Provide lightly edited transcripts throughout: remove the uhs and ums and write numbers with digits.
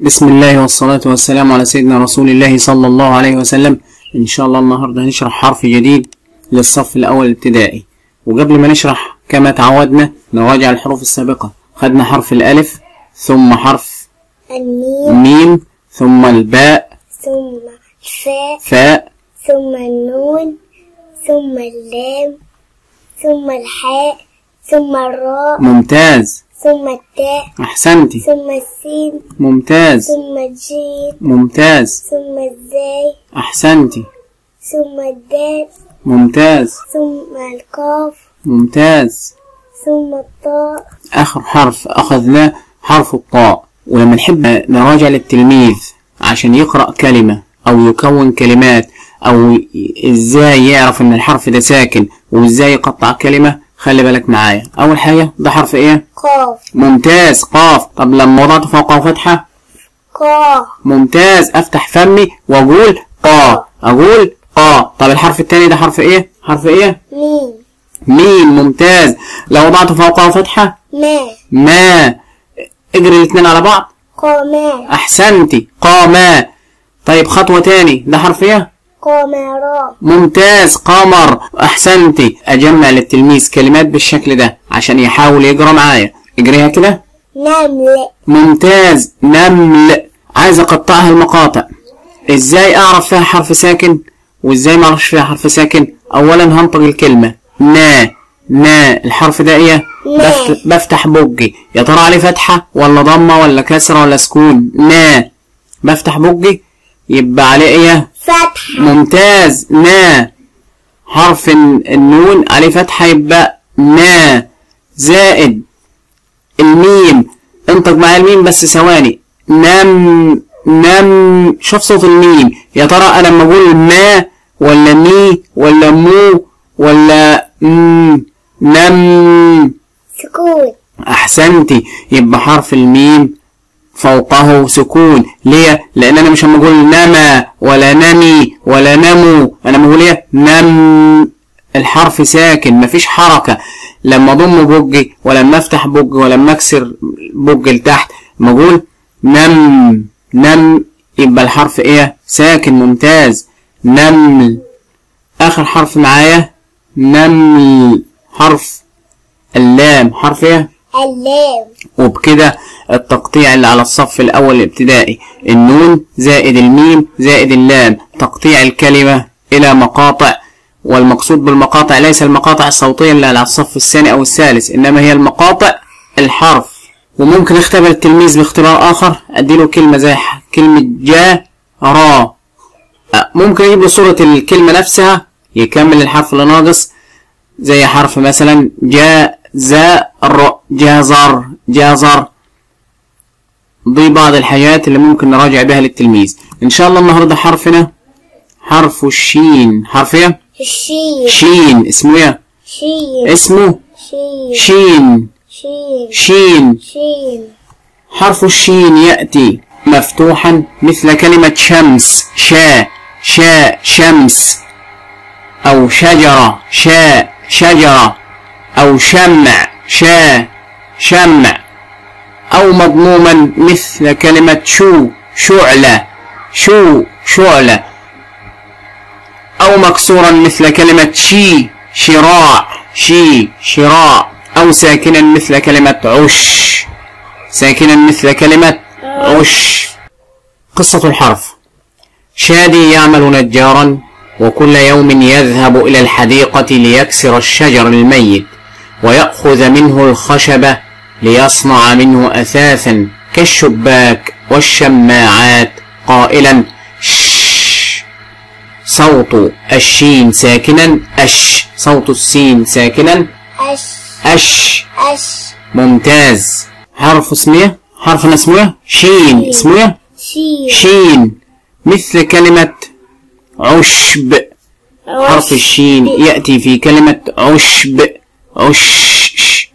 بسم الله والصلاة والسلام على سيدنا رسول الله صلى الله عليه وسلم. إن شاء الله النهاردة هنشرح حرف جديد للصف الأول الابتدائي. وقبل ما نشرح كما تعودنا نراجع الحروف السابقة. خدنا حرف الألف ثم حرف الميم ثم الباء ثم الفاء ثم النون ثم اللام ثم الحاء ثم الراء. ممتاز. ثم التاء. أحسنتي. ثم السين. ممتاز. ثم الجيم. ممتاز. ثم الزاي. أحسنتي. ثم الدال. ممتاز. ثم القاف. ممتاز. ثم الطاء. آخر حرف أخذناه حرف الطاء. ولما نحب نراجع للتلميذ عشان يقرأ كلمة أو يكون كلمات أو إزاي يعرف إن الحرف ده ساكن وإزاي يقطع كلمة، خلي بالك معايا. أول حاجة ده حرف إيه؟ قاف. ممتاز. قاف. طب لما وضعته فوقه فتحة؟ قاف. ممتاز. أفتح فمي وأقول قاف. أقول قاف. طب الحرف التاني ده حرف إيه؟ حرف إيه؟ ميم. ميم. ممتاز. لو وضعته فوقه فتحة؟ ما. اجري الاتنين على بعض. قاما. أحسنتي. قاما. طيب خطوة تاني ده حرف إيه؟ قمراء. ممتاز. قمر. أحسنتي. أجمع للتلميذ كلمات بالشكل ده عشان يحاول يقرأ معايا. اجريها كده. نمل. ممتاز. نمل. عايز أقطعها المقاطع. إزاي أعرف فيها حرف ساكن وإزاي ما أعرفش فيها حرف ساكن؟ أولا هنطق الكلمة نا. نا الحرف ده إيه؟ بفتح بوجي. يا ترى عليه فتحة ولا ضمة ولا كسرة ولا سكون؟ نا. بفتح بوجي يبقى عليه إيه؟ فتحة. ممتاز. نا. حرف النون عليه فتحة يبقى نا. زائد الميم. انطق معايا الميم بس ثواني. نم. نم. شوف صوت الميم. يا ترى انا لما اقول ما ولا مي ولا مو ولا نم؟ سكون. احسنتي. يبقى حرف الميم فوقه سكون. ليه؟ لان انا مش هم اقول نما ولا نمي ولا نمو. انا بقول ايه؟ نم. الحرف ساكن مفيش حركه. لما اضم بوجي ولما افتح بوجي ولما اكسر بوجي لتحت ما اقول نم. نم يبقى الحرف ايه؟ ساكن. ممتاز. نمل. اخر حرف معايا نمل. حرف اللام. حرف ايه؟ اللام. وبكده التقطيع اللي على الصف الأول الابتدائي. النون زائد الميم زائد اللام. تقطيع الكلمة إلى مقاطع، والمقصود بالمقاطع ليس المقاطع الصوتية اللي على الصف الثاني أو الثالث، إنما هي المقاطع الحرف. وممكن اختبر التلميذ باختبار آخر، أديله كلمة زي كلمة جا را، ممكن يجيب له صورة الكلمة نفسها يكمل الحرف اللي ناقص، زي حرف مثلا جاء زار جزر جزر. دي بعض الحاجات اللي ممكن نراجع بها للتلميذ. ان شاء الله النهارده حرفنا حرف الشين. حرف ايه؟ الشين. شين. اسمه ايه؟ شين. اسمه شين. شين. شين. شين. شين. حرف الشين يأتي مفتوحا مثل كلمة شمس. شاء. شاء شمس او شجرة. شاء شجرة أو شمع. شا شمع. أو مضموما مثل كلمة شو شعلة. شو شعلة. أو مكسورا مثل كلمة شي شراع. شي شراع. أو ساكنا مثل كلمة عش. ساكنا مثل كلمة عش. قصة الحرف. شادي يعمل نجارا وكل يوم يذهب إلى الحديقة ليكسر الشجر الميت ويأخذ منه الخشبة ليصنع منه أثاثا كالشباك والشماعات، قائلا ش. صوت الشين ساكنا أش. صوت السين ساكنا أش. أش. أش. ممتاز. حرف اسمه. حرفنا اسمه شين. اسمه شين. شين مثل كلمة عشب. حرف الشين يأتي في كلمة عشب. عش.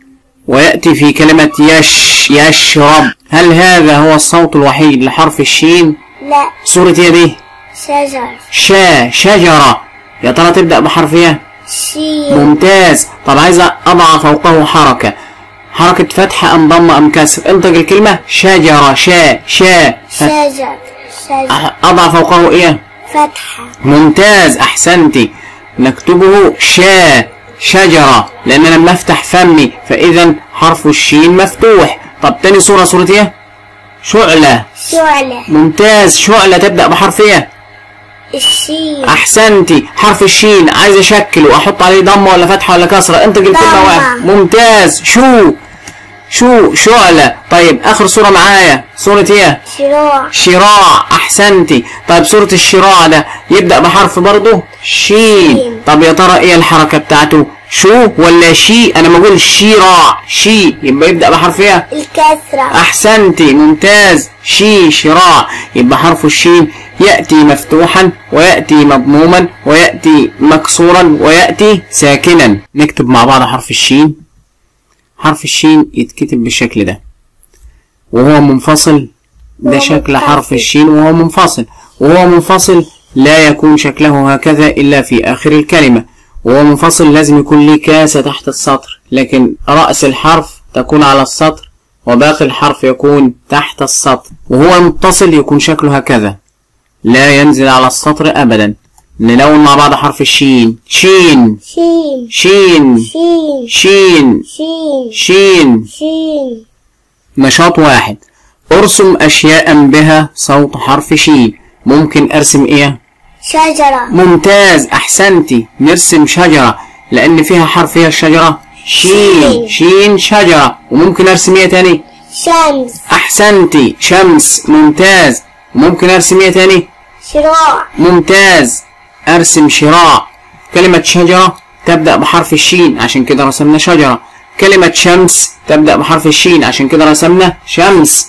ويأتي في كلمة يش. يشرب. هل هذا هو الصوت الوحيد لحرف الشين؟ لا. صورة ايه دي؟ شجر. شا شجرة. يا ترى تبدأ بحرف ايه؟ شين. ممتاز. طب عايز أضع فوقه حركة. حركة فتحة أم ضمة أم كسر؟ انطق الكلمة شجرة. شا. شا. شجر. شجر أضع فوقه إيه؟ فتحة. ممتاز، أحسنتي. نكتبه شا شجرة، لأن أنا بفتح فمي، فإذا حرف الشين مفتوح. طب تاني صورة، صورة إيه؟ شعلة. شعلة، ممتاز. شعلة تبدأ بحرف إيه؟ الشين. أحسنتي. حرف الشين عايز أشكله، أحط عليه ضمة ولا فتحة ولا كسرة؟ أنت جبت لنا واحد، ممتاز. شو شو شعلة. طيب آخر صورة معايا، صورة إيه؟ شراع. شراع، أحسنتي. طيب صورة الشراع ده يبدأ بحرف برضه شين. طب يا ترى إيه الحركة بتاعته؟ شو ولا شي؟ أنا بقول شراع. شي، يبقى يبدأ بحرف إيه؟ الكسرة. أحسنتي، ممتاز. شي شراع، يبقى حرف الشين يأتي مفتوحا ويأتي مضموما ويأتي مكسورا ويأتي ساكنا. نكتب مع بعض حرف الشين. حرف الشين يتكتب بالشكل ده وهو منفصل، ده شكل حرف الشين وهو منفصل، وهو منفصل لا يكون شكله هكذا إلا في آخر الكلمة. وهو منفصل لازم يكون ليه كاسة تحت السطر، لكن رأس الحرف تكون على السطر وباقي الحرف يكون تحت السطر. وهو متصل يكون شكله هكذا، لا ينزل على السطر أبدا. نلون مع بعض حرف الشين. شين شين شين شين شين شين شين. نشاط واحد، ارسم أشياء بها صوت حرف شين. ممكن ارسم ايه؟ شجرة. ممتاز، احسنتي. نرسم شجرة لان فيها حرف ايه الشجرة؟ شين. شين شجرة. وممكن ارسم ايه تاني؟ شمس. احسنتي، شمس، ممتاز. وممكن ارسم ايه تاني؟ شراع. ممتاز، ارسم شراع. كلمة شجرة تبدأ بحرف الشين عشان كده رسمنا شجرة. كلمة شمس تبدأ بحرف الشين عشان كده رسمنا شمس.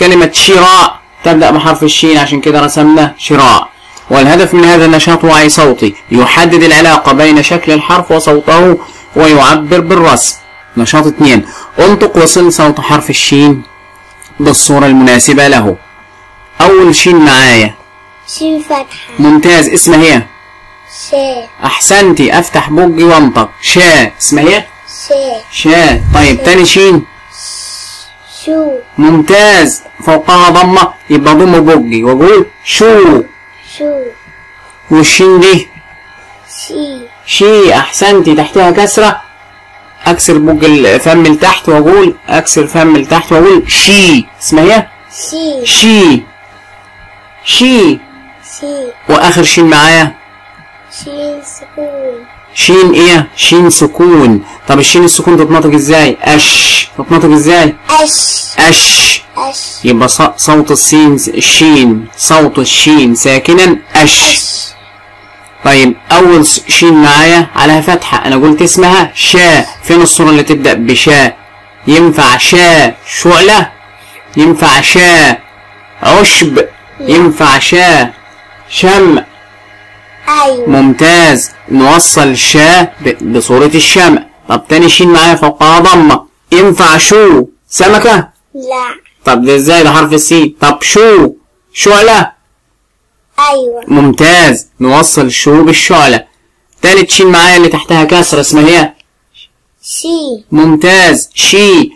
كلمة شراع تبدأ بحرف الشين عشان كده رسمنا شراع. والهدف من هذا النشاط وعي صوتي يحدد العلاقة بين شكل الحرف وصوته ويعبر بالرسم. نشاط 2، انطق وصل صوت حرف الشين بالصورة المناسبة له. أول شين معايا شين فتحة، ممتاز. اسمها هي شاء. أحسنتي، أفتح بوجي وانطق شاء. اسمها هي شاء. شاء. طيب شاء. تاني شين شو، ممتاز. فوقها ضمة يبقى ضم بوجي وأقول شو. شو. والشين دي شي. شي، أحسنتي. تحتها كسرة، أكسر بوجي الفم لتحت وأقول أكسر فم لتحت وأقول شي. اسمها هي شي. شي شي. شي. واخر شين معايا شين سكون. شين ايه؟ شين سكون. طب الشين السكون تتنطق ازاي؟ اش. تتنطق ازاي؟ اش. اش. اش. يبقى صوت السين الشين، صوت الشين ساكنا اش. أش. طيب اول شين معايا عليها فتحه، انا قلت اسمها شا. فين الصوره اللي تبدا بشا؟ ينفع شا شعله، ينفع شا عشب، ينفع شا شمع. أيوة، ممتاز. نوصل شا بصورة الشمع. طب تاني شين معايا فوقها ضمة، ينفع شو سمكة؟ لا. طب ده ازاي؟ ده حرف السين. طب شو شعلة. أيوة، ممتاز. نوصل شو بالشعلة. تالت شين معايا اللي تحتها كسرة، اسمها هي شي، ممتاز. شي،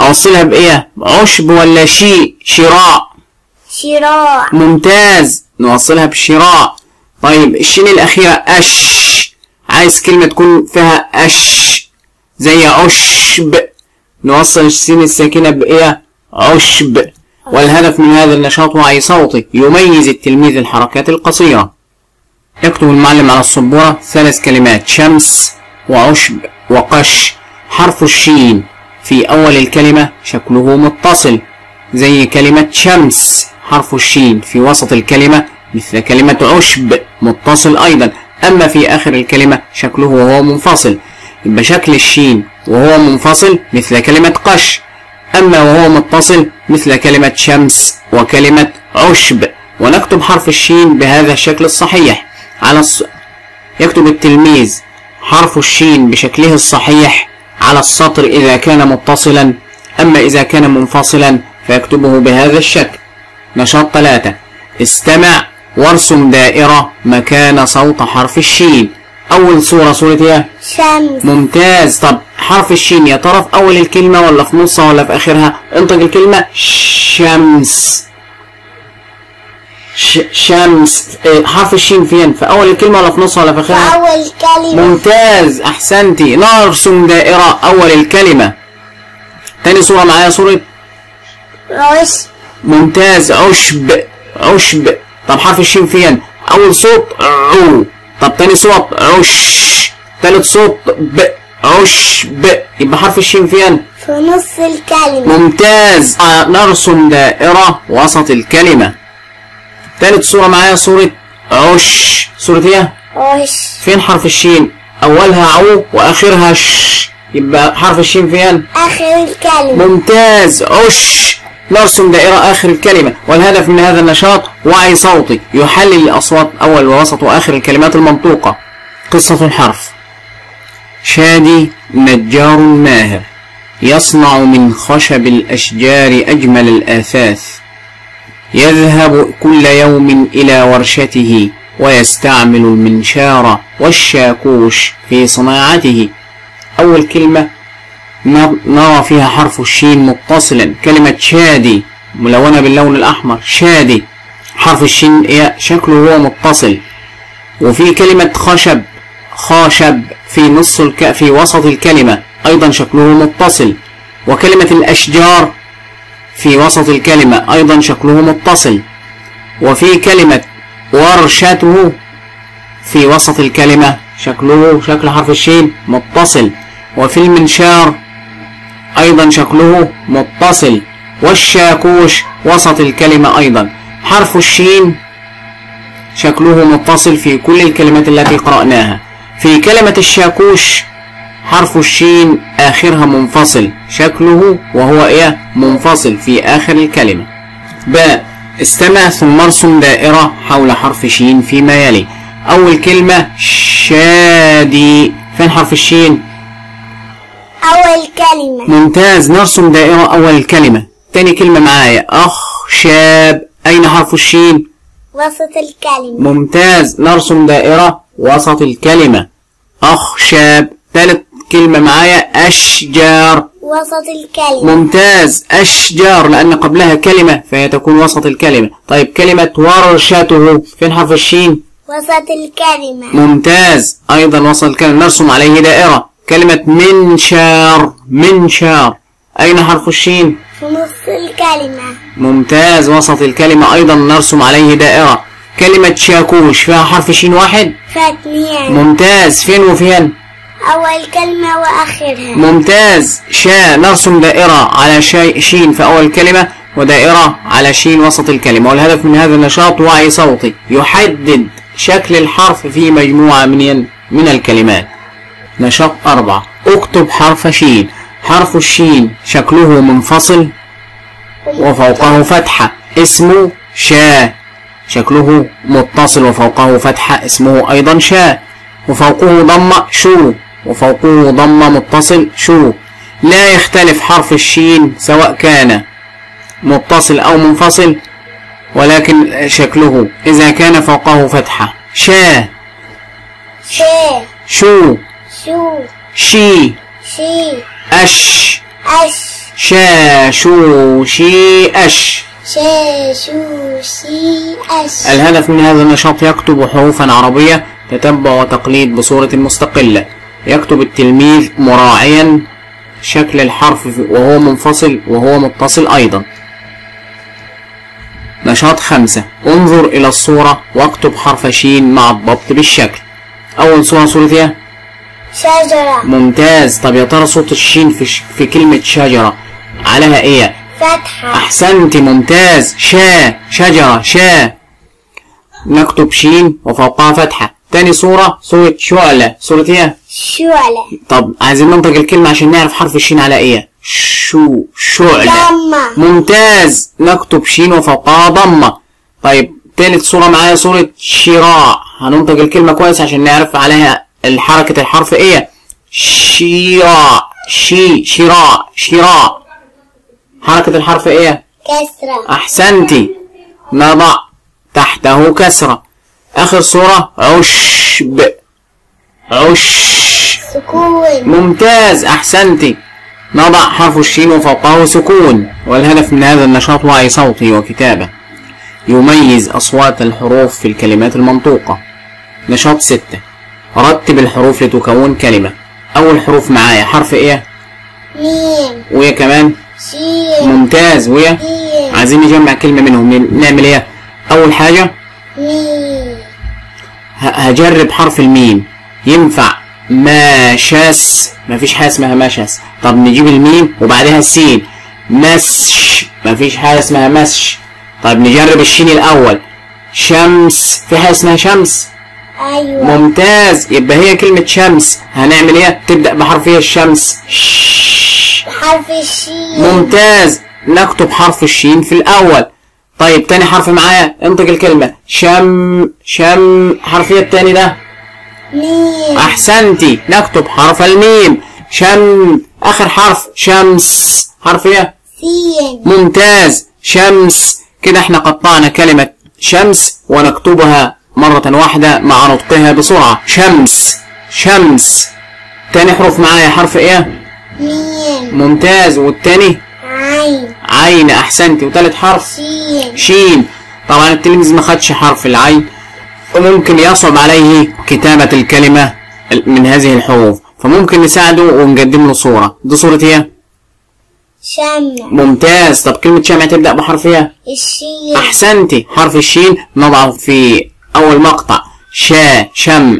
أوصلها بإيه؟ عشب ولا شي؟ شراء. شراع، ممتاز. نوصلها بشراع. طيب الشين الأخيرة أش، عايز كلمة تكون فيها أش زي عشب، نوصل السين الساكنة بإيه؟ عشب. والهدف من هذا النشاط وعي صوتي يميز التلميذ الحركات القصيرة. يكتب المعلم على السبورة 3 كلمات، شمس وعشب وقش. حرف الشين في أول الكلمة شكله متصل زي كلمة شمس. حرف الشين في وسط الكلمة مثل كلمة عشب متصل أيضا، أما في آخر الكلمة شكله وهو منفصل. يبقى شكل الشين وهو منفصل مثل كلمة قش، أما وهو متصل مثل كلمة شمس وكلمة عشب. ونكتب حرف الشين بهذا الشكل الصحيح على يكتب التلميذ حرف الشين بشكله الصحيح على السطر إذا كان متصلا، أما إذا كان منفصلا فيكتبه بهذا الشكل. نشاط 3، استمع وارسم دائرة مكان صوت حرف الشين. أول صورة، صورة ايه؟ شمس، ممتاز. طب حرف الشين يا ترى في أول الكلمة ولا في نصها ولا في آخرها؟ انطق الكلمة شمس. شمس. حرف الشين فين؟ في أول الكلمة ولا في نصها ولا في آخرها؟ في أول كلمة. ممتاز، أحسنتي. نرسم دائرة أول الكلمة. تاني صورة معايا، صورة عشب. ممتاز، عشب عشب. طب حرف الشين فين؟ أول صوت عو. طب تاني صوت عش. تالت صوت ب. عشب. يبقى حرف الشين فين؟ في نص الكلمة. ممتاز. نرسم دائرة وسط الكلمة. تالت صورة معايا، صورة عش. صورة ايه؟ عش. فين حرف الشين؟ أولها عو وآخرها ش. يبقى حرف الشين فين؟ آخر الكلمة. ممتاز، عش. نرسم دائرة آخر الكلمة، والهدف من هذا النشاط وعي صوتي يحلل الأصوات أول ووسط وآخر الكلمات المنطوقة. قصة الحرف. شادي نجار ماهر يصنع من خشب الأشجار أجمل الآثاث. يذهب كل يوم إلى ورشته ويستعمل المنشار والشاكوش في صناعته. أول كلمة نرى فيها حرف الشين متصلا، كلمة شادي ملونة باللون الأحمر، شادي حرف الشين شكله هو متصل. وفي كلمة خشب، خاشب في نص في وسط الكلمة أيضا شكله متصل. وكلمة الأشجار في وسط الكلمة أيضا شكله متصل. وفي كلمة ورشته في وسط الكلمة شكله شكل حرف الشين متصل. وفي المنشار أيضا شكله متصل. والشاكوش وسط الكلمة أيضا. حرف الشين شكله متصل في كل الكلمات التي قرأناها. في كلمة الشاكوش حرف الشين آخرها منفصل، شكله وهو إيه؟ منفصل في آخر الكلمة. باء. استمع ثم ارسم دائرة حول حرف شين فيما يلي. أول كلمة شادي، فين حرف الشين؟ أول كلمة. ممتاز، نرسم دائرة أول الكلمة. تاني كلمة معايا، أخشاب، أين حرف الشين؟ وسط الكلمة. ممتاز، نرسم دائرة وسط الكلمة، أخشاب. تالت كلمة معايا، أشجار، وسط الكلمة. ممتاز، أشجار لأن قبلها كلمة فهي تكون وسط الكلمة. طيب كلمة ورشته، فين حرف الشين؟ وسط الكلمة. ممتاز، أيضا وسط الكلمة، نرسم عليه دائرة. كلمة منشار، منشار، أين حرف الشين؟ في نص الكلمة. ممتاز، وسط الكلمة أيضا نرسم عليه دائرة. كلمة شاكوش فيها حرف شين واحد؟ فيها اتنين. ممتاز، فين وفين؟ أول كلمة وآخرها. ممتاز، شا. نرسم دائرة على شين في أول كلمة ودائرة على شين وسط الكلمة، والهدف من هذا النشاط وعي صوتي يحدد شكل الحرف في مجموعة من الكلمات. نشاط 4. اكتب حرف شين. حرف الشين شكله منفصل وفوقه فتحة، اسمه شا. شكله متصل وفوقه فتحة، اسمه أيضا شا. وفوقه ضمة، شو. وفوقه ضمة متصل، شو. لا يختلف حرف الشين سواء كان متصل أو منفصل، ولكن شكله إذا كان فوقه فتحة. شا، شا. شو، شو. شي، شي. أش، أش. شا شو شي أش. شا شو شي أش. الهدف من هذا النشاط يكتب حروفا عربية تتبع وتقليد بصورة مستقلة. يكتب التلميذ مراعيا شكل الحرف وهو منفصل وهو متصل أيضا. نشاط 5. انظر إلى الصورة واكتب حرف شين مع الضبط بالشكل. أول صورة، صورة ايه؟ شجرة. ممتاز. طب يا ترى صوت الشين في كلمة شجرة عليها ايه؟ فتحة. أحسنتي، ممتاز. شا، شجرة، شا. نكتب شين وفوقها فتحة. تاني صورة، صورة شعلة. صورة ايه؟ شعلة. طب عايزين ننطق الكلمة عشان نعرف حرف الشين على ايه. شو، شعلة. ضمة. ممتاز، نكتب شين وفوقها ضمة. طيب تالت صورة معايا، صورة شراع. هننطق الكلمة كويس عشان نعرف عليها حركة الحرف ايه. شراع، شي، شراع، شراع. حركة الحرف ايه؟ كسرة. أحسنتي، نضع تحته كسرة. آخر صورة، عشب، عش. سكون. ممتاز، أحسنتي. نضع حرف الشين وفوقه سكون، والهدف من هذا النشاط وعي صوتي وكتابة. يميز أصوات الحروف في الكلمات المنطوقة. نشاط 6، رتب الحروف لتكون كلمة. أول حروف معايا حرف إيه؟ ميم. ويا كمان؟ شين. ممتاز. ويا؟ عايزين نجمع كلمة منهم، نعمل إيه؟ أول حاجة ميم. هجرب حرف الميم، ينفع ماشس، مفيش حاجة اسمها ماشس. طب نجيب الميم وبعدها السين، مسش، مفيش حاجة اسمها مسش. طيب نجرب الشين الأول، شمس، في حاجة اسمها شمس؟ أيوة. ممتاز، يبقى هي كلمة شمس هنعمل إيه؟ تبدأ بحرف إيه الشمس؟ بحرف الشين. ممتاز، نكتب حرف الشين في الأول. طيب تاني حرف معايا، انطق الكلمة شم. شم حرف إيه التاني ده؟ ميم. أحسنتي، نكتب حرف الميم، شم. آخر حرف شمس حرف إيه؟ سين. ممتاز، شمس. كده احنا قطعنا كلمة شمس ونكتبها مرة واحدة مع نطقها بسرعة، شمس شمس. تاني حرف معايا حرف ايه؟ ميم. ممتاز، والتاني؟ عين. عين، احسنتي. وتالت حرف؟ شين. شين. طبعا التلميذ ما خدش حرف العين وممكن يصعب عليه كتابة الكلمة من هذه الحروف، فممكن نساعده ونقدم له صورة. دي صورة ايه؟ شمع. ممتاز. طب كلمة شمع تبدأ بحرف ايه؟ الشين. احسنتي، حرف الشين نضعه في اول مقطع، شا شمع.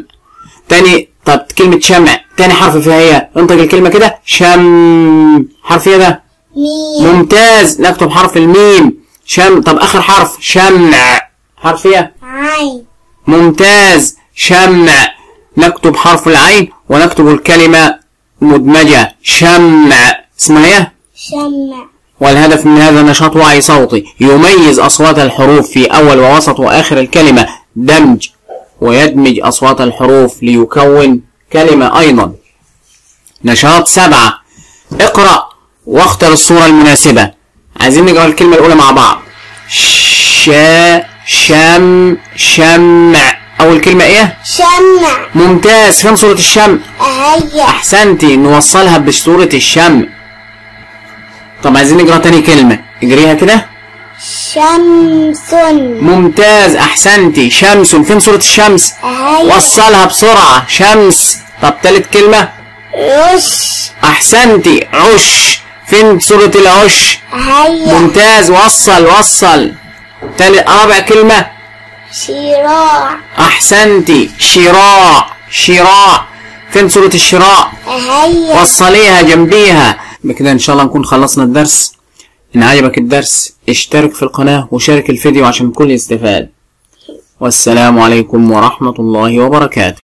تاني، طب كلمة شمع تاني حرف فيها ايه؟ انطق الكلمة كده، شم، حرف ايه ده؟ ميم. ممتاز، نكتب حرف الميم، شم. طب اخر حرف شمع، حرف ايه؟ عين. ممتاز، شمع. نكتب حرف العين ونكتب الكلمة مدمجة، شمع، اسمها ايه؟ شمع. والهدف من هذا نشاط وعي صوتي يميز أصوات الحروف في أول ووسط وآخر الكلمة، دمج ويدمج أصوات الحروف ليكون كلمة أيضا. نشاط 7، اقرأ واختر الصورة المناسبة. عايزين نقرأ الكلمة الأولى مع بعض، شا شم شمع. أول كلمة إيه؟ شمع. ممتاز، فين صورة الشمع؟ أهي. أحسنتي، نوصلها بصورة الشمع. طب عايزين نقرا تاني كلمة، اجريها كده، شمس. ممتاز، احسنتي، شمس. فين صورة الشمس؟ أهي. وصلها بسرعة، شمس. طب تالت كلمة، عش. احسنتي، عش. فين صورة العش؟ أهي. ممتاز، وصل وصل. تالت رابع كلمة، شراع. احسنتي، شراع شراع. فين صورة الشراع؟ أهي. وصليها جنبيها. بكده ان شاء الله نكون خلصنا الدرس. ان عجبك الدرس اشترك في القناة وشارك الفيديو عشان الكل يستفاد. والسلام عليكم ورحمة الله وبركاته.